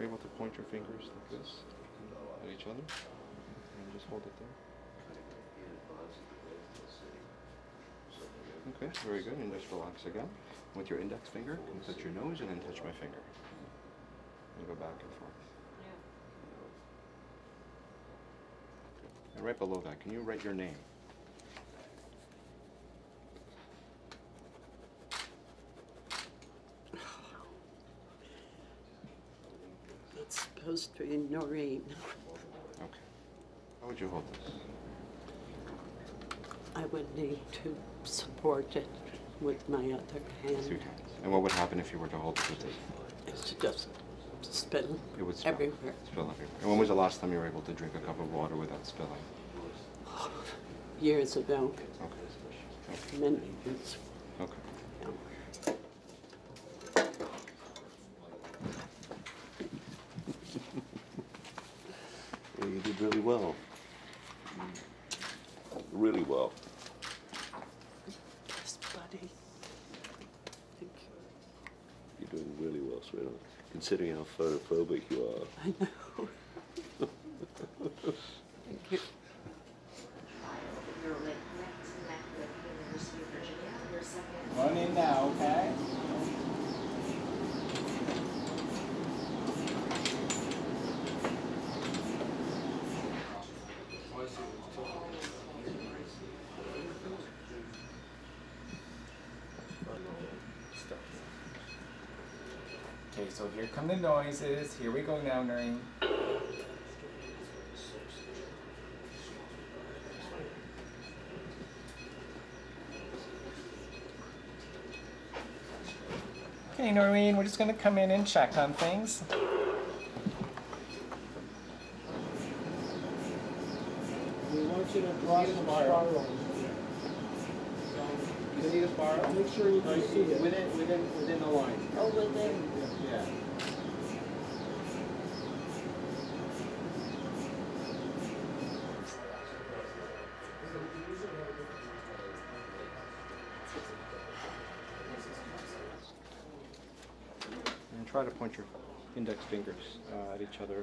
You're able to point your fingers like this at each other and just hold it there. Okay, very good. And just relax again. With your index finger, you can touch your nose and then touch my finger. And go back and forth. And right below that, can you write your name? It's supposed to be Noreen. Okay. How would you hold this? I would need to support it with my other hand. Two hands. And what would happen if you were to hold it with this? It's just spill. It would spill everywhere. Spill everywhere. And when was the last time you were able to drink a cup of water without spilling? Oh, years ago. Okay. Okay. Many years. Okay. Well, you did really well. Really well. Yes, buddy. Thank you. You're doing really well, sweetheart. Considering how photophobic you are. I know. Thank you. You're with Max and Mac with University of Virginia. You're second. Run in now, okay? Okay, so here come the noises. Here we go now, Noreen. Okay, Noreen, we're just going to come in and check on things. We want you to draw the spiral. You see the spiral? Make sure you can see it. Within the line. Oh, within. Yeah. And try to point your index fingers at each other.